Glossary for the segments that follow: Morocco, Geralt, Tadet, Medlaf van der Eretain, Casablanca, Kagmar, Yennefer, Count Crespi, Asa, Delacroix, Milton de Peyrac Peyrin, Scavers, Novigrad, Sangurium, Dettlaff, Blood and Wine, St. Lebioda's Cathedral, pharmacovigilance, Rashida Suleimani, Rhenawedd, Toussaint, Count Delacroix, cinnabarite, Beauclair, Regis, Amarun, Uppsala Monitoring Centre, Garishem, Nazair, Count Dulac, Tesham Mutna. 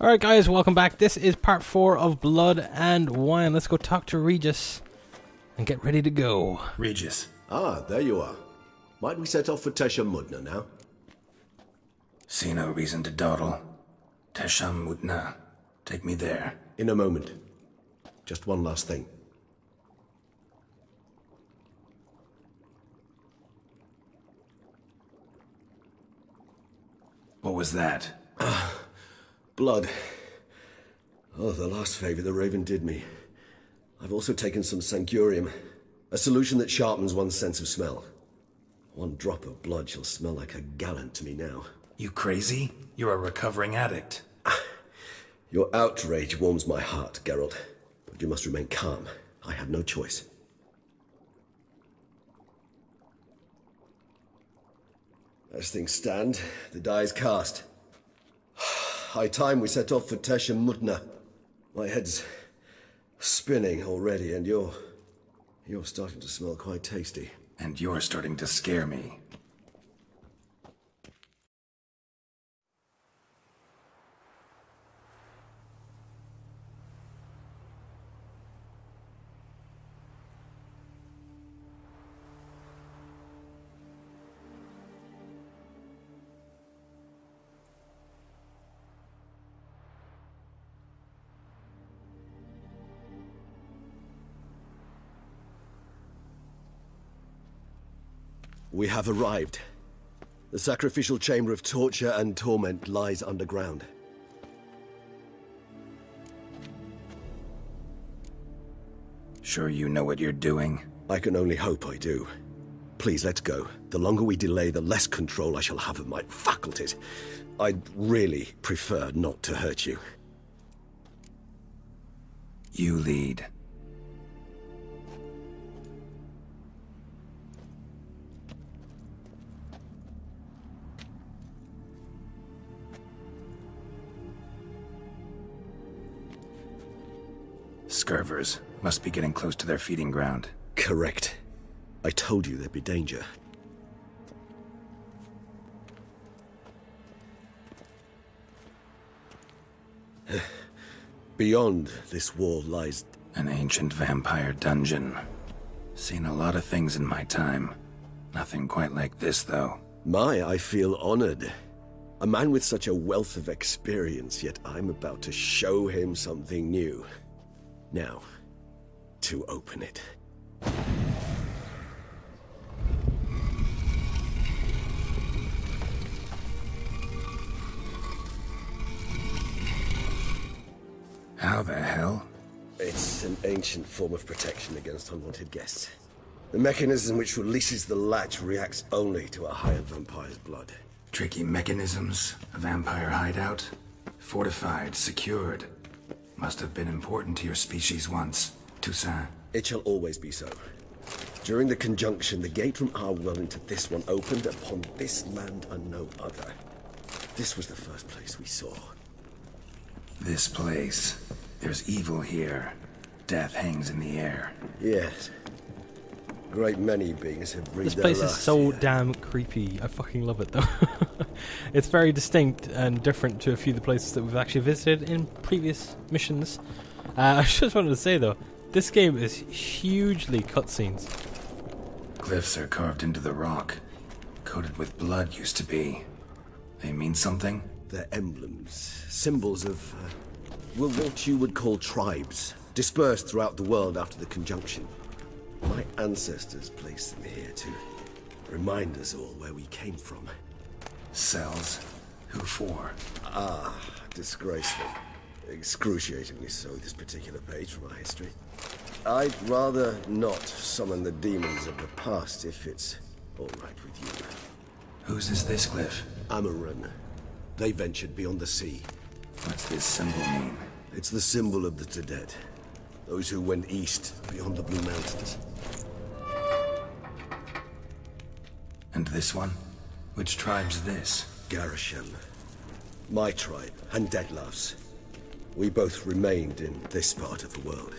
Alright guys, welcome back. This is part 4 of Blood and Wine. Let's go talk to Regis and get ready to go. Regis. Ah, there you are. Might we set off for Tesham Mutna now? See no reason to dawdle. Tesham Mutna. Take me there. In a moment. Just one last thing. What was that? Blood. Oh, the last favor the Raven did me. I've also taken some Sangurium, a solution that sharpens one's sense of smell. One drop of blood shall smell like a gallon to me now. You crazy? You're a recovering addict. Your outrage warms my heart, Geralt. But you must remain calm. I have no choice. As things stand, the die is cast. High time we set off for Tesham Mutna. My head's spinning already, and you're starting to smell quite tasty. And you're starting to scare me. We have arrived. The sacrificial chamber of torture and torment lies underground. Sure you know what you're doing? I can only hope I do. Please, let's go. The longer we delay, the less control I shall have of my faculties. I'd really prefer not to hurt you. You lead. Scavers must be getting close to their feeding ground. Correct. I told you there'd be danger. Beyond this wall lies an ancient vampire dungeon. Seen a lot of things in my time. Nothing quite like this, though. I feel honored. A man with such a wealth of experience, yet I'm about to show him something new. Now, to open it. How the hell? It's an ancient form of protection against unwanted guests. The mechanism which releases the latch reacts only to a higher vampire's blood. Tricky mechanisms, a vampire hideout, fortified, secured. Must have been important to your species once, Toussaint. It shall always be so. During the conjunction, the gate from our world into this one opened upon this land and no other. This was the first place we saw. This place. There's evil here. Death hangs in the air. Yes. Great many beings have breathed their last. This place is so damn creepy. I fucking love it, though. It's very distinct and different to a few of the places that we've actually visited in previous missions. I just wanted to say, though, this game is hugely cutscenes. Glyphs are carved into the rock. Coated with blood used to be. They mean something? They're emblems. Symbols of, well, what you would call tribes. Dispersed throughout the world after the conjunction. My ancestors placed them here to remind us all where we came from. Cells? Who for? Ah, disgraceful. Excruciatingly so, this particular page from our history. I'd rather not summon the demons of the past if it's all right with you. Whose is this glyph? Amarun. They ventured beyond the sea. What's this symbol mean? It's the symbol of the Tadet. Those who went east, beyond the Blue Mountains. And this one? Which tribe's this? Garishem. My tribe, and Dettlaff's. We both remained in this part of the world.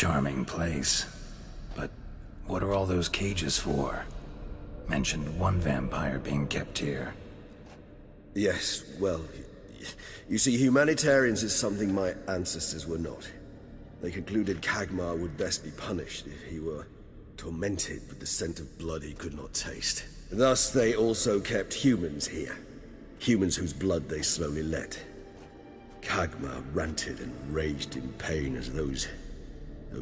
Charming place. But what are all those cages for? Mentioned one vampire being kept here. Yes, well, you see, humanitarians is something my ancestors were not. They concluded Kagmar would best be punished if he were tormented with the scent of blood he could not taste. Thus, they also kept humans here. Humans whose blood they slowly let. Kagmar ranted and raged in pain as those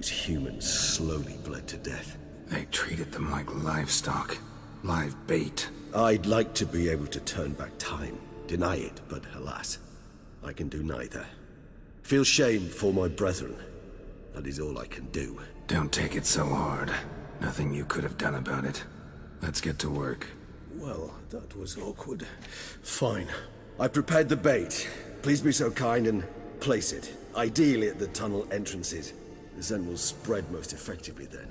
humans slowly bled to death. They treated them like livestock, live bait. I'd like to be able to turn back time, deny it, but alas, I can do neither. Feel shame for my brethren. That is all I can do. Don't take it so hard. Nothing you could have done about it. Let's get to work. Well, that was awkward. Fine. I prepared the bait. Please be so kind and place it, ideally at the tunnel entrances. The scent will spread most effectively then.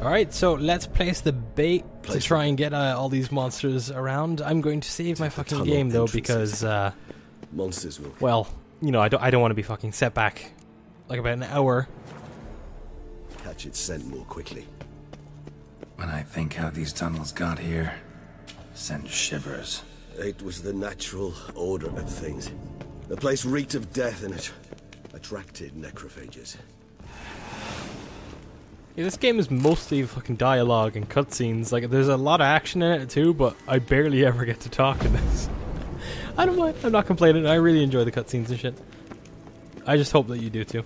Alright, so let's place the bait to try and get all these monsters around. I'm going to save my fucking game though, because monsters will. Well, you know, I don't want to be fucking set back like about an hour. Catch its scent more quickly. When I think how these tunnels got here, sent shivers. It was the natural order of things. The place reeked of death and it attracted necrophages. Yeah, this game is mostly fucking dialogue and cutscenes. Like, there's a lot of action in it too, but I barely ever get to talk in this. I don't mind. I'm not complaining. I really enjoy the cutscenes and shit. I just hope that you do too.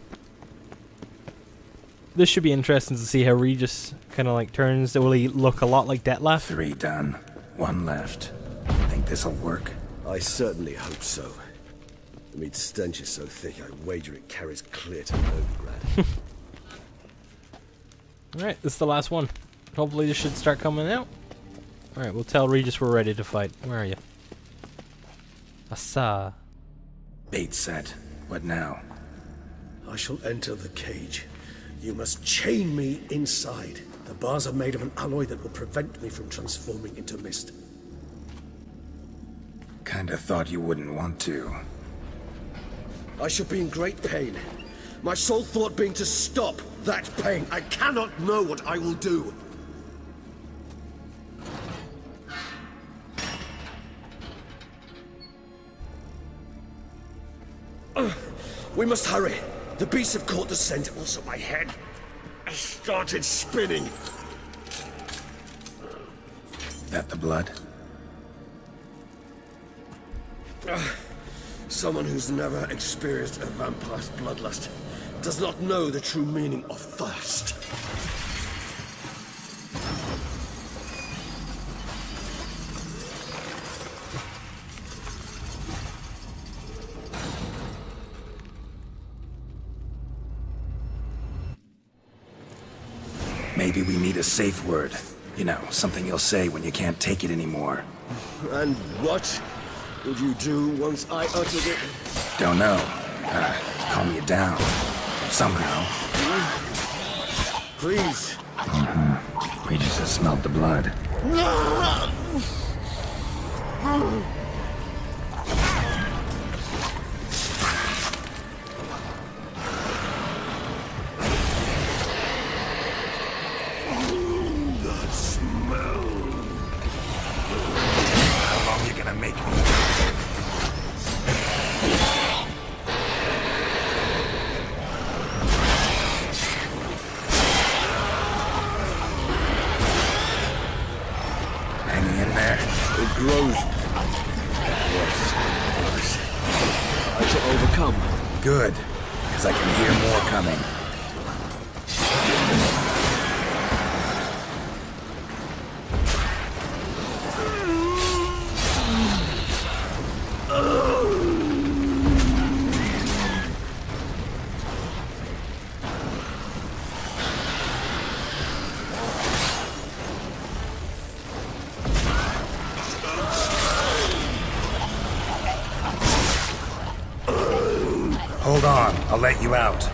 This should be interesting to see how Regis kind of like turns. Will he look a lot like Dettlaff? 3 done. 1 left. Think this'll work? I certainly hope so. The meat stench is so thick, I wager it carries clear to Novigrad. Alright, this is the last one. Hopefully this should start coming out. Alright, we'll tell Regis we're ready to fight. Where are you? Asa. Bait set. What now? I shall enter the cage. You must chain me inside. The bars are made of an alloy that will prevent me from transforming into mist. Kinda thought you wouldn't want to. I should be in great pain. My sole thought being to stop that pain. I cannot know what I will do. We must hurry. The beasts have caught the scent, also my head. I started spinning. That the blood? Someone who's never experienced a vampire's bloodlust does not know the true meaning of thirst. Maybe we need a safe word. You know, something you'll say when you can't take it anymore. And what would you do once I uttered it? Don't know. Calm you down. Somehow. Please. Mm-hmm. We just smelled the blood. I'll let you out.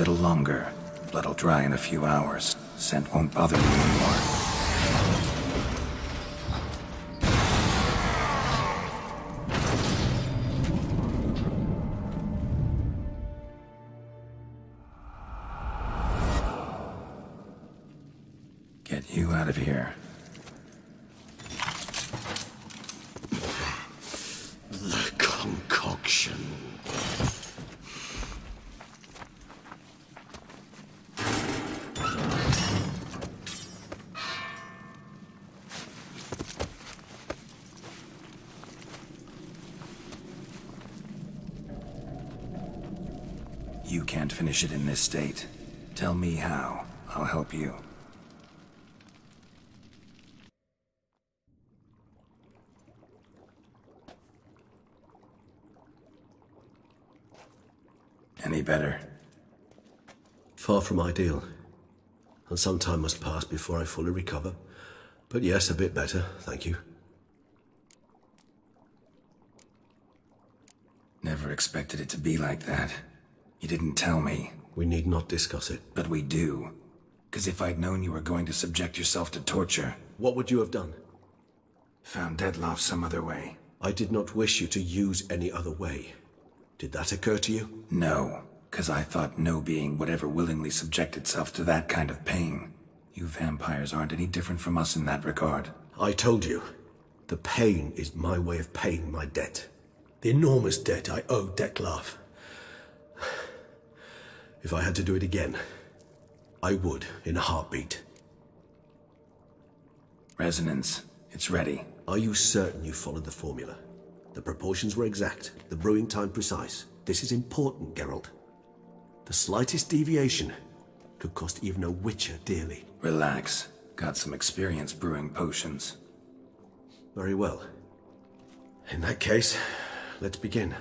little longer. Blood'll dry in a few hours. Scent won't bother me anymore. You can't finish it in this state. Tell me how. I'll help you. Any better? Far from ideal. And some time must pass before I fully recover. But yes, a bit better, thank you. Never expected it to be like that. You didn't tell me. We need not discuss it. But we do. Because if I'd known you were going to subject yourself to torture... What would you have done? Found Dettlaff some other way. I did not wish you to use any other way. Did that occur to you? No. Because I thought no being would ever willingly subject itself to that kind of pain. You vampires aren't any different from us in that regard. I told you. The pain is my way of paying my debt. The enormous debt I owe Dettlaff. If I had to do it again, I would, in a heartbeat. Resonance. It's ready. Are you certain you followed the formula? The proportions were exact, the brewing time precise. This is important, Geralt. The slightest deviation could cost even a witcher dearly. Relax. Got some experience brewing potions. Very well. In that case, let's begin.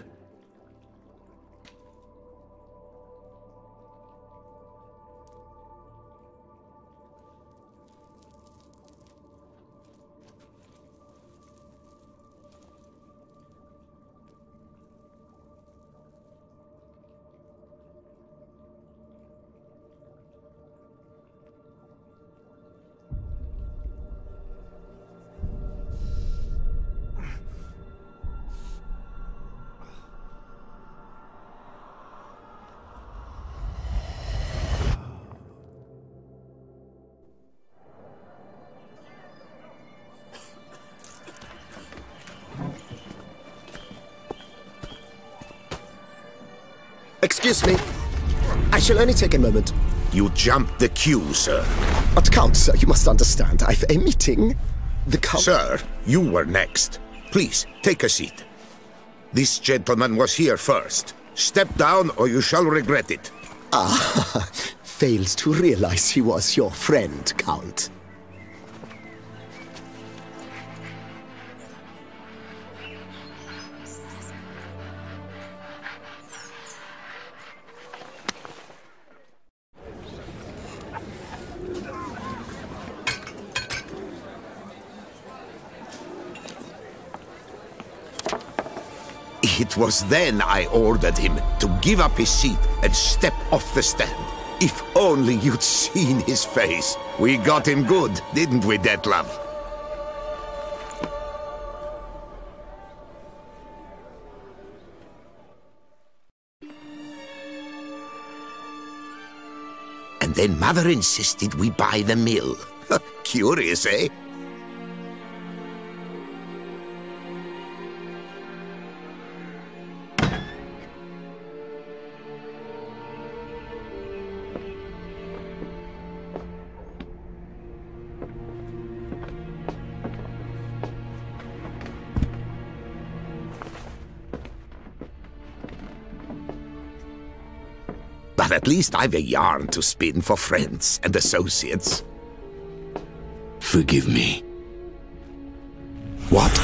Excuse me. I shall only take a moment. You jumped the queue, sir. But Count, sir, you must understand. I've a meeting. The Count... Sir, you were next. Please, take a seat. This gentleman was here first. Step down or you shall regret it. Ah, fails to realize he was your friend, Count. It was then I ordered him to give up his seat and step off the stand. If only you'd seen his face. We got him good, didn't we, Dettlaff? And then Mother insisted we buy the mill. Curious, eh? At least I've a yarn to spin for friends and associates. Forgive me. What?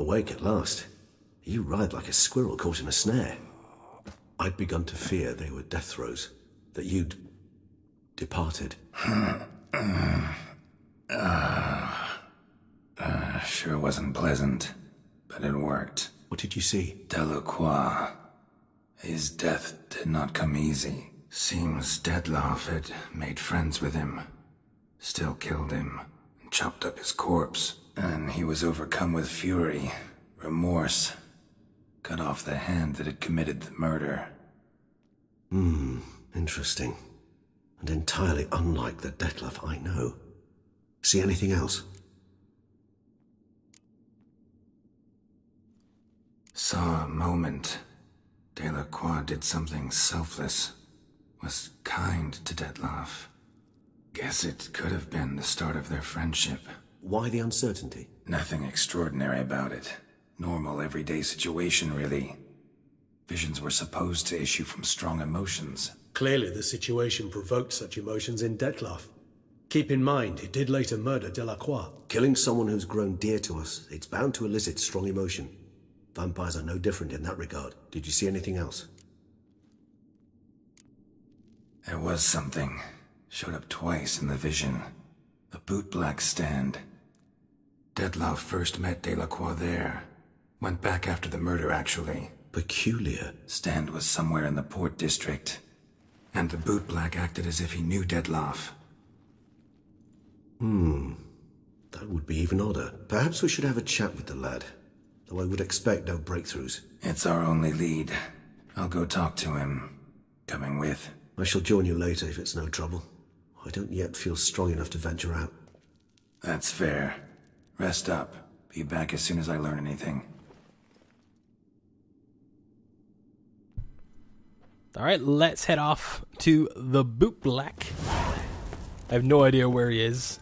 Awake at last. You ride like a squirrel caught in a snare. I'd begun to fear they were death throes, that you'd departed. Sure wasn't pleasant, but it worked. What did you see? Delacroix. His death did not come easy. Seems Dettlaff had made friends with him, still killed him, and chopped up his corpse. And he was overcome with fury, remorse, cut off the hand that had committed the murder. Interesting. And entirely unlike the Dettlaff I know. See anything else? Saw a moment. Delacroix did something selfless, was kind to Dettlaff. Guess it could have been the start of their friendship. Why the uncertainty? Nothing extraordinary about it. Normal everyday situation, really. Visions were supposed to issue from strong emotions. Clearly the situation provoked such emotions in Dettlaff. Keep in mind, he did later murder Delacroix. Killing someone who's grown dear to us, it's bound to elicit strong emotion. Vampires are no different in that regard. Did you see anything else? There was something. Showed up twice in the vision. A bootblack stand. Dettlaff first met Delacroix there. Went back after the murder, actually. Peculiar. Stand was somewhere in the port district. And the bootblack acted as if he knew Dettlaff. That would be even odder. Perhaps we should have a chat with the lad. Though I would expect no breakthroughs. It's our only lead. I'll go talk to him. Coming with. I shall join you later if it's no trouble. I don't yet feel strong enough to venture out. That's fair. Rest up. Be back as soon as I learn anything. Alright, let's head off to the bootblack. I have no idea where he is.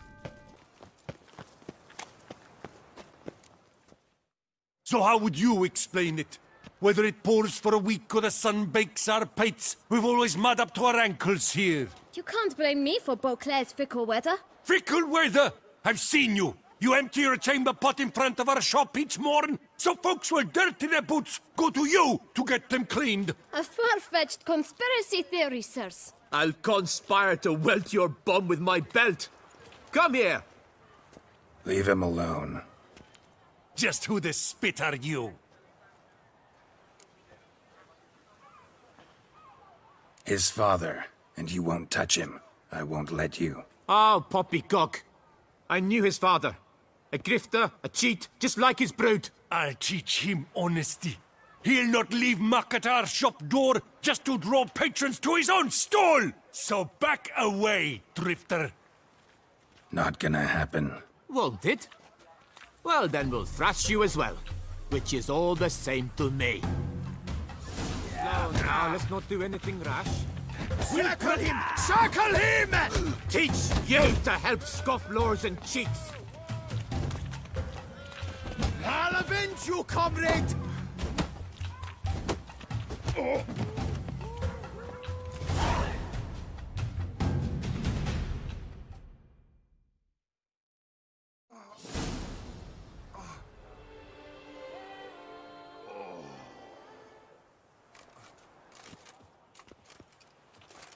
So how would you explain it? Whether it pours for a week or the sun bakes our pates, we've always mud up to our ankles here. You can't blame me for Beauclair's fickle weather. Fickle weather? I've seen you. You empty your chamber pot in front of our shop each morn, so folks will dirty their boots, go to you to get them cleaned. A far-fetched conspiracy theory, sirs. I'll conspire to welt your bum with my belt. Come here. Leave him alone. Just who the spit are you? His father, and you won't touch him. I won't let you. Oh, poppycock. I knew his father. A grifter, a cheat, just like his brood. I'll teach him honesty. He'll not leave muck at our shop door just to draw patrons to his own stall. So back away, drifter. Not gonna happen. Won't it? Well, then we'll thrash you as well, which is all the same to me. No, no, let's not do anything rash. Circle him! Circle him! Teach you to help scofflaws and cheats! I'll avenge you, comrade! Oh.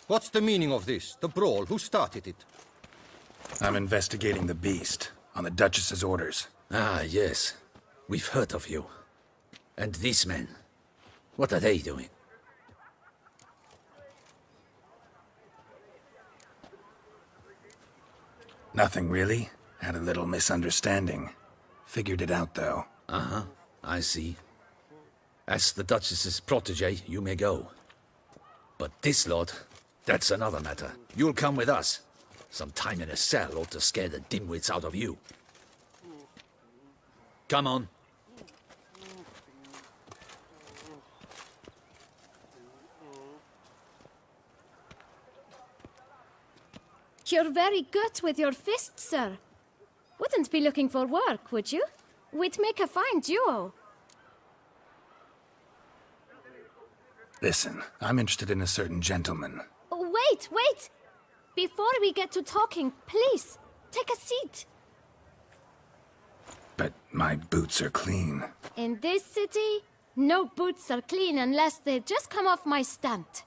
What's the meaning of this? The brawl? Who started it? I'm investigating the beast, on the Duchess's orders. Ah, yes. We've heard of you. And these men. What are they doing? Nothing, really. Had a little misunderstanding. Figured it out, though. Uh-huh. I see. As the Duchess's protege, you may go. But this lot... That's another matter. You'll come with us. Some time in a cell ought to scare the dimwits out of you. Come on. You're very good with your fists, sir. Wouldn't be looking for work, would you? We'd make a fine duo. Listen, I'm interested in a certain gentleman. Wait, wait! Before we get to talking, please, take a seat. But My boots are clean. In this city, no boots are clean unless they just come off my stunt.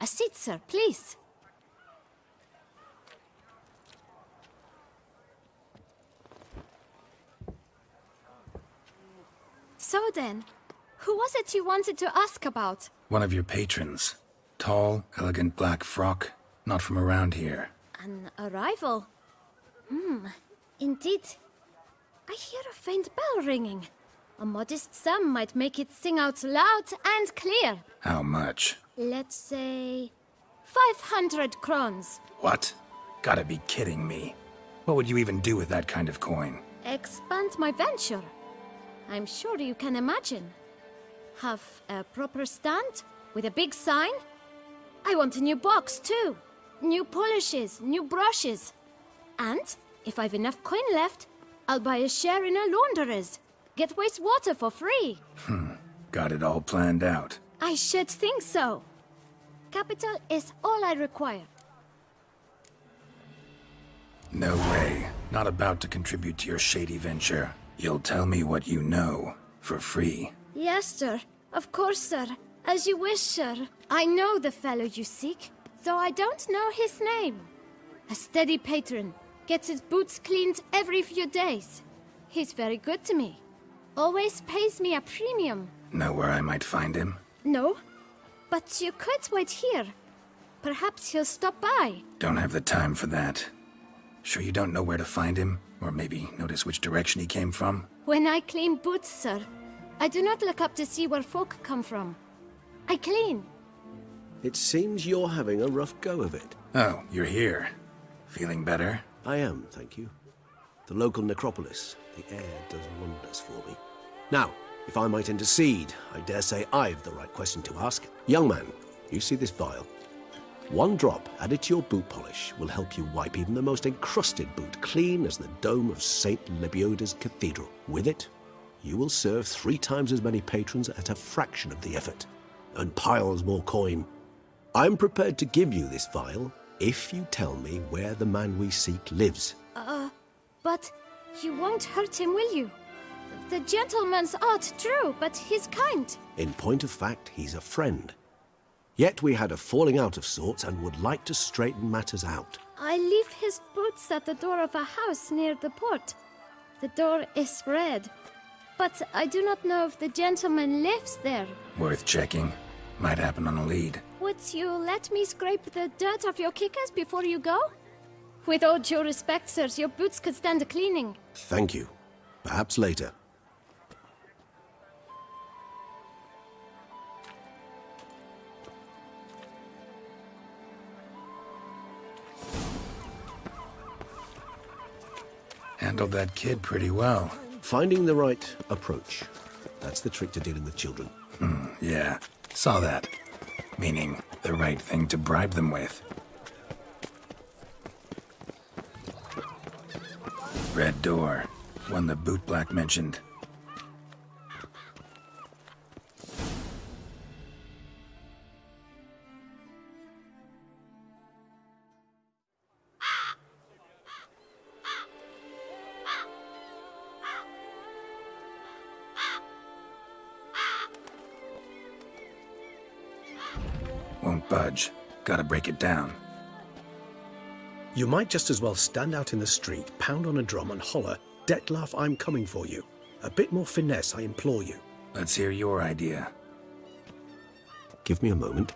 A seat, sir, please. So then, who was it you wanted to ask about? One of your patrons. Tall, elegant black frock. Not from around here. An arrival? Indeed. I hear a faint bell ringing. A modest sum might make it sing out loud and clear. How much? Let's say... 500 crowns. What? Gotta be kidding me. What would you even do with that kind of coin? Expand my venture. I'm sure you can imagine. Have a proper stand, with a big sign. I want a new box, too. New polishes, new brushes. And, if I've enough coin left, I'll buy a share in a launderer's. Get wastewater for free. Got it all planned out. I should think so. Capital is all I require. No way. Not about to contribute to your shady venture. You'll tell me what you know, for free. Yes, sir. Of course, sir. As you wish, sir. I know the fellow you seek, though I don't know his name. A steady patron. Gets his boots cleaned every few days. He's very good to me. Always pays me a premium. Know where I might find him? No, but you could wait here. Perhaps he'll stop by. Don't have the time for that. Sure you don't know where to find him? Or maybe notice which direction he came from? When I clean boots, sir, I do not look up to see where folk come from. I clean. It seems you're having a rough go of it. Oh, you're here. Feeling better? I am, thank you. The local necropolis. The air does wonders for me. Now, if I might intercede, I dare say I've the right question to ask. Young man, you see this vial? One drop added to your boot polish will help you wipe even the most encrusted boot clean as the dome of St. Lebioda's Cathedral. With it, you will serve 3 times as many patrons at a fraction of the effort, and piles more coin. I'm prepared to give you this vial if you tell me where the man we seek lives. But you won't hurt him, will you? The gentleman's art true, but he's kind. In point of fact, he's a friend. Yet we had a falling out of sorts and would like to straighten matters out. I leave his boots at the door of a house near the port. The door is red, but I do not know if the gentleman lives there. Worth checking. Might happen on a lead. Would you let me scrape the dirt off your kickers before you go? With all due respect, sir, your boots could stand a cleaning. Thank you. Perhaps later. Handled that kid pretty well. Finding the right approach. That's the trick to dealing with children. Yeah. Saw that. Meaning, the right thing to bribe them with. Red door. One the bootblack mentioned. Won't budge. Gotta break it down. You might just as well stand out in the street, pound on a drum and holler, "Dettlaff, I'm coming for you." A bit more finesse, I implore you. Let's hear your idea. Give me a moment.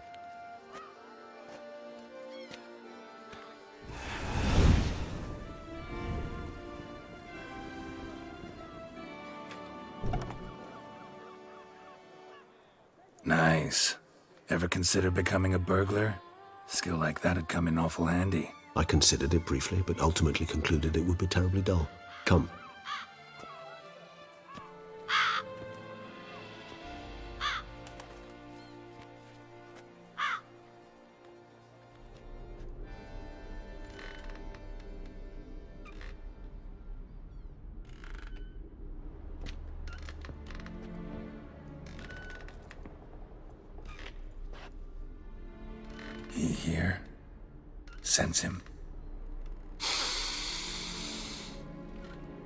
Nice. Ever consider becoming a burglar? Skill like that'd come in awful handy. I considered it briefly, but ultimately concluded it would be terribly dull. Come. He here? Sense him.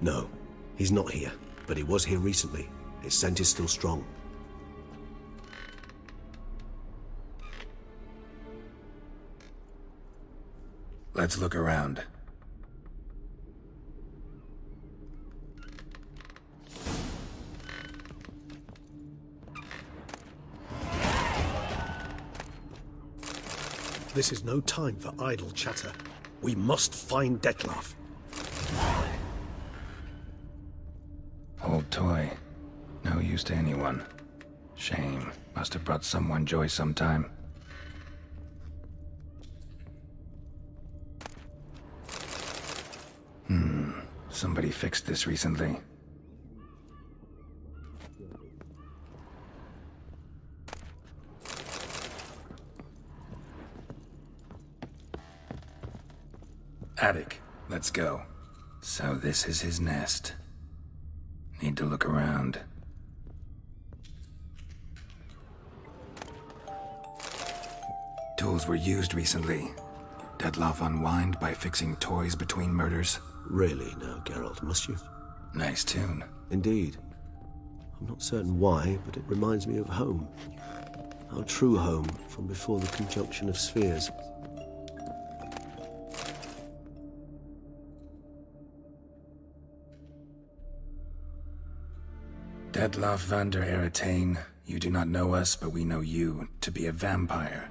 No, he's not here. but he was here recently. His scent is still strong. Let's look around. This is no time for idle chatter. We must find Dettlaff. Old toy. No use to anyone. Shame. Must have brought someone joy sometime. Somebody fixed this recently. Attic. Let's go. So this is his nest. Need to look around. Tools were used recently. Dettlaff unwind by fixing toys between murders. Really now, Geralt, must you? Nice tune. Indeed. I'm not certain why, but it reminds me of home. Our true home from before the conjunction of spheres. Medlaf van der Eretain, you do not know us, but we know you to be a vampire.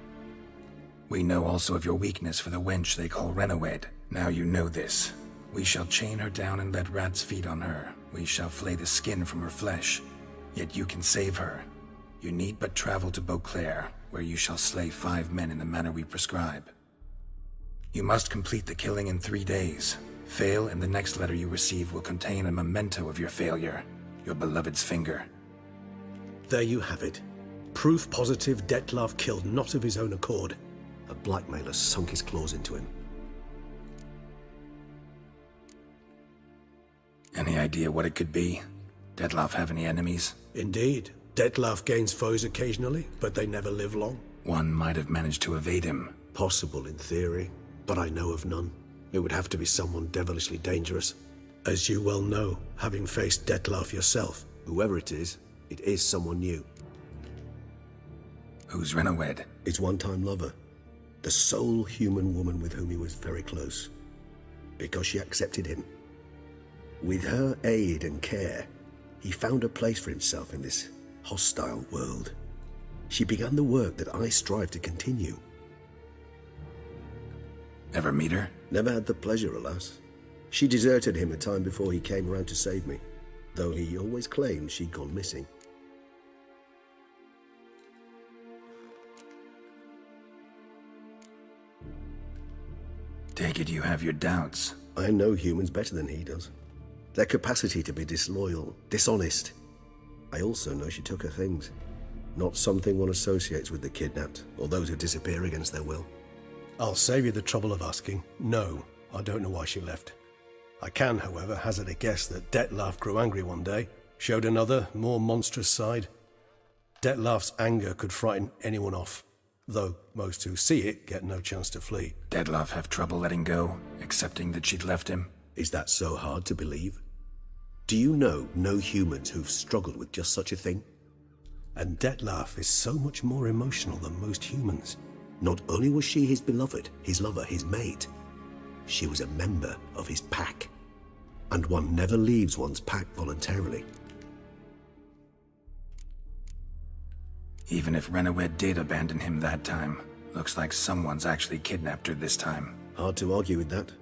We know also of your weakness for the wench they call Rhenawedd. Now you know this. We shall chain her down and let rats feed on her. We shall flay the skin from her flesh. Yet you can save her. You need but travel to Beauclair, where you shall slay 5 men in the manner we prescribe. You must complete the killing in 3 days. Fail, and the next letter you receive will contain a memento of your failure. Your beloved's finger. There you have it. Proof positive Dettlaff killed not of his own accord. A blackmailer sunk his claws into him. Any idea what it could be? Dettlaff have any enemies? Indeed. Dettlaff gains foes occasionally, but they never live long. One might have managed to evade him. Possible in theory, but I know of none. It would have to be someone devilishly dangerous. As you well know, having faced Dettlaff yourself. Whoever it is someone new. Who's Rhenawedd? His one-time lover. The sole human woman with whom he was very close. Because she accepted him. With her aid and care, he found a place for himself in this hostile world. She began the work that I strive to continue. Never meet her? Never had the pleasure, alas. She deserted him a time before he came around to save me, though he always claimed she'd gone missing. Take it you have your doubts. I know humans better than he does. Their capacity to be disloyal, dishonest. I also know she took her things. Not something one associates with the kidnapped, or those who disappear against their will. I'll save you the trouble of asking. No, I don't know why she left. I can, however, hazard a guess that Dettlaff grew angry one day, showed another, more monstrous side. Detlaff's anger could frighten anyone off, though most who see it get no chance to flee. Dettlaff have trouble letting go, accepting that she'd left him? Is that so hard to believe? Do you know no humans who've struggled with just such a thing? And Dettlaff is so much more emotional than most humans. Not only was she his beloved, his lover, his mate, she was a member of his pack. And one never leaves one's pack voluntarily. Even if Rhenawedd did abandon him that time, looks like someone's actually kidnapped her this time. Hard to argue with that.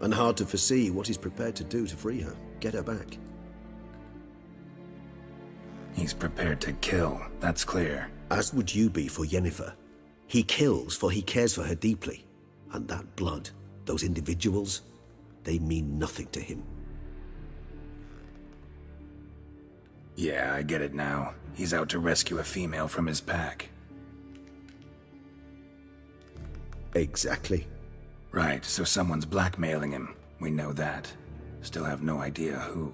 And hard to foresee what he's prepared to do to free her, get her back. He's prepared to kill, that's clear. As would you be for Yennefer. He kills for he cares for her deeply. And that blood, those individuals, they mean nothing to him. Yeah, I get it now. He's out to rescue a female from his pack. Exactly. Right, so someone's blackmailing him. We know that. Still have no idea who.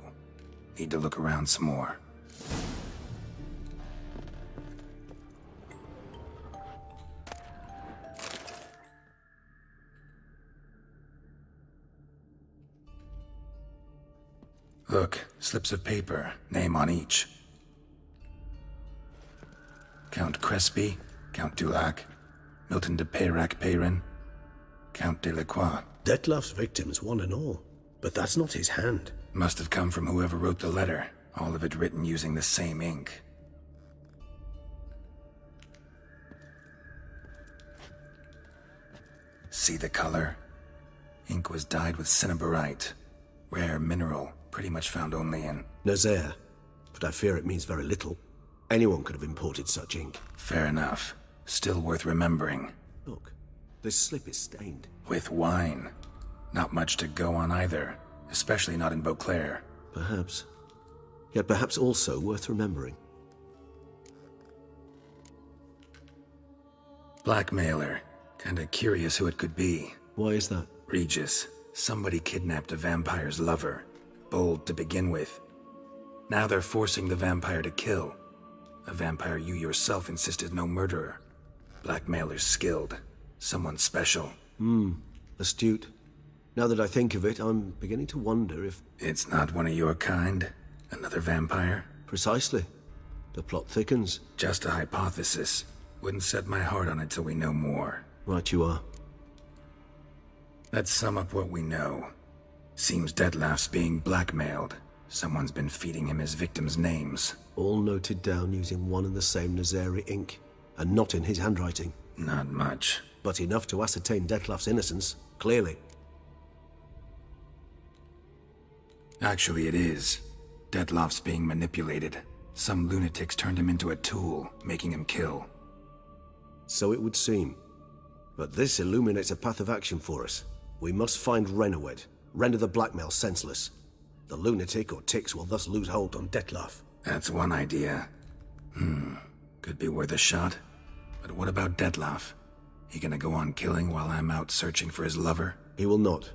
Need to look around some more. Look, slips of paper, name on each. Count Crespi, Count Dulac, Milton de Peyrac Peyrin, Count Delacroix. Detlaff's victims, one and all. But that's not his hand. Must have come from whoever wrote the letter, all of it written using the same ink. See the color? Ink was dyed with cinnabarite. Rare mineral, pretty much found only in... Nazair. But I fear it means very little. Anyone could have imported such ink. Fair enough. Still worth remembering. Look, this slip is stained. With wine. Not much to go on either, especially not in Beauclair. Perhaps. Yet perhaps also worth remembering. Blackmailer. Kinda curious who it could be. Why is that? Regis. Somebody kidnapped a vampire's lover. Bold to begin with. Now they're forcing the vampire to kill. A vampire you yourself insisted no murderer. Blackmailer's skilled. Someone special. Hmm. Astute. Now that I think of it, I'm beginning to wonder if... It's not one of your kind? Another vampire? Precisely. The plot thickens. Just a hypothesis. Wouldn't set my heart on it till we know more. Right you are. Let's sum up what we know. Seems Detlaff's being blackmailed. Someone's been feeding him his victims' names. All noted down using one and the same Nazari ink, and not in his handwriting. Not much. But enough to ascertain Detlaff's innocence, clearly. Actually, it is. Detlaff's being manipulated. Some lunatics turned him into a tool, making him kill. So it would seem. But this illuminates a path of action for us. We must find Rhenawedd, render the blackmail senseless. The lunatic or ticks will thus lose hold on Dettlaff. That's one idea. Could be worth a shot. But what about Dettlaff? He gonna go on killing while I'm out searching for his lover? He will not.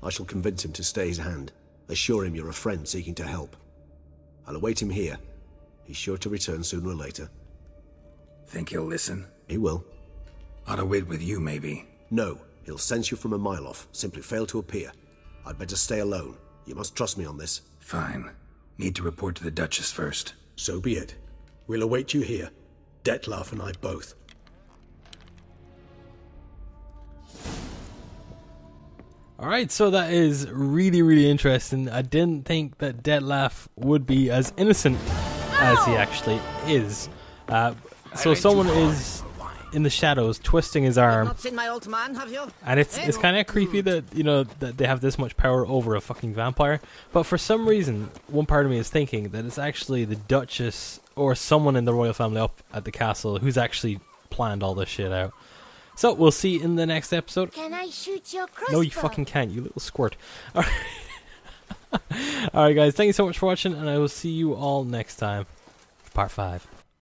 I shall convince him to stay his hand. Assure him you're a friend seeking to help. I'll await him here. He's sure to return sooner or later. Think he'll listen? He will. Ought to wait with you, maybe. No. He'll sense you from a mile off. Simply fail to appear. I'd better stay alone. You must trust me on this. Fine. Need to report to the Duchess first. So be it. We'll await you here. Dettlaff and I both. Alright, so that is really, really interesting. I didn't think that Dettlaff would be as innocent as he actually is. So someone is in the shadows twisting his arm. Not seen my old man, have you? And it's kind of creepy that, you know, that they have this much power over a fucking vampire. But for some reason, one part of me is thinking that it's actually the Duchess or someone in the royal family up at the castle who's actually planned all this shit out. So, we'll see in the next episode. Can I shoot your crossbow? No, you fucking can't, you little squirt. Alright, guys, thank you so much for watching, and I will see you all next time for part 5.